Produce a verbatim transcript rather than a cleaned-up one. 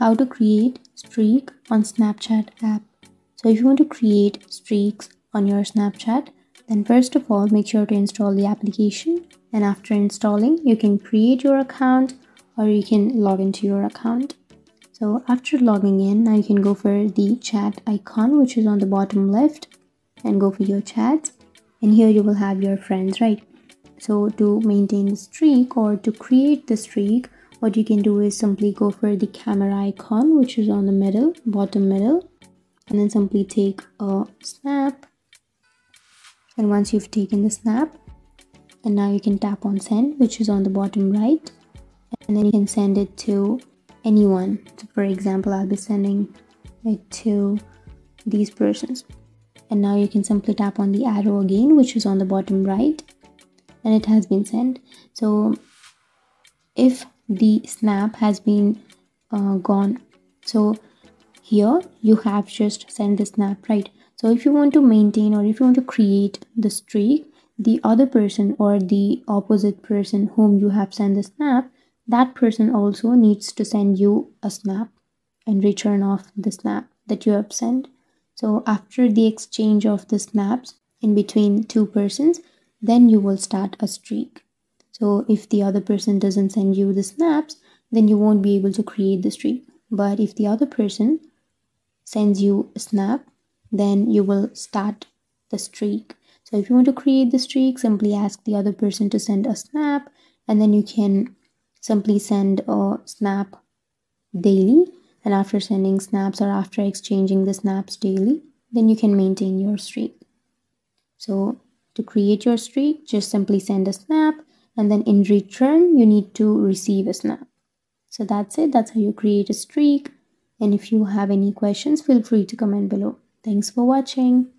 How to create streak on Snapchat app. So if you want to create streaks on your Snapchat, then first of all make sure to install the application, and after installing you can create your account or you can log into your account. So after logging in, now you can go for the chat icon which is on the bottom left and go for your chats, and here you will have your friends, right? So to maintain the streak or to create the streak, what you can do is simply go for the camera icon which is on the middle, bottom middle, and then simply take a snap. And once you've taken the snap, and now you can tap on send which is on the bottom right, and then you can send it to anyone. So for example, I'll be sending it to these persons, and now you can simply tap on the arrow again which is on the bottom right, and it has been sent. So if the snap has been uh, gone, so here you have just sent the snap, right? So if you want to maintain or if you want to create the streak, the other person or the opposite person whom you have sent the snap, that person also needs to send you a snap and return off the snap that you have sent. So after the exchange of the snaps in between two persons, then you will start a streak. So if the other person doesn't send you the snaps, then you won't be able to create the streak. But if the other person sends you a snap, then you will start the streak. So if you want to create the streak, simply ask the other person to send a snap, and then you can simply send a snap daily, and after sending snaps or after exchanging the snaps daily, then you can maintain your streak. So to create your streak, just simply send a snap, and then in return you need to receive a snap. So that's it. That's how you create a streak. And if you have any questions, feel free to comment below. Thanks for watching.